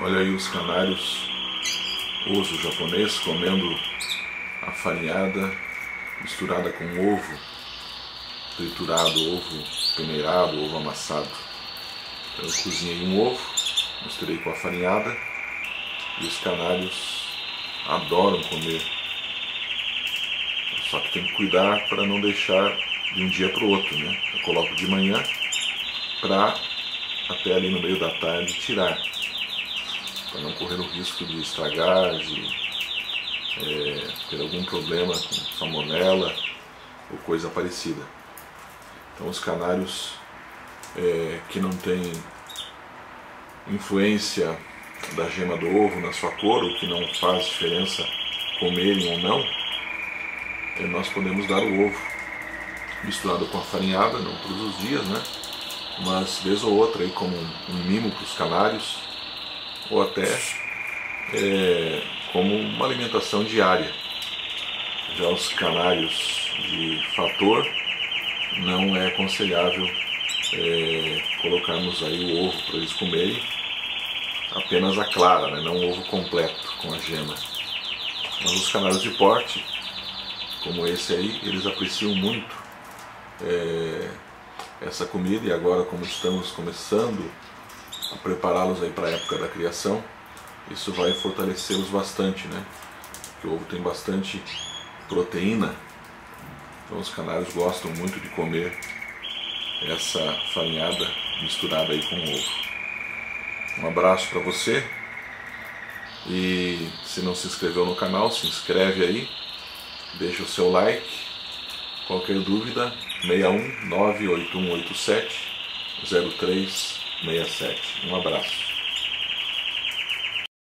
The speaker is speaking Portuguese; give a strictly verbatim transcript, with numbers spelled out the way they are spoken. Olha aí os canários, osso japonês, comendo a farinhada misturada com ovo triturado, ovo peneirado, ovo amassado. Eu cozinhei um ovo, misturei com a farinhada e os canários adoram comer. Só que tem que cuidar para não deixar de um dia para o outro, né? Eu coloco de manhã para até ali no meio da tarde tirar, para não correr o risco de estragar, de é, ter algum problema com salmonela ou coisa parecida. Então os canários é, que não têm influência da gema do ovo na sua cor, ou que não faz diferença comerem ou não, é, nós podemos dar o ovo misturado com a farinhada, não todos os dias, né? Mas vez ou outra aí como um, um mimo para os canários, ou até é, como uma alimentação diária. Já os canários de fator não é aconselhável é, colocarmos aí o ovo para eles comerem, apenas a clara, né? Não o ovo completo com a gema. Mas os canários de porte, como esse aí, eles apreciam muito é, essa comida, e agora como estamos começando a prepará-los aí para a época da criação, isso vai fortalecê-los bastante, né? Porque o ovo tem bastante proteína, então os canários gostam muito de comer essa farinhada misturada aí com ovo. Um abraço para você, e se não se inscreveu no canal, se inscreve aí, deixa o seu like. Qualquer dúvida, seis um nove oito um oito sete zero três seis sete. Um abraço.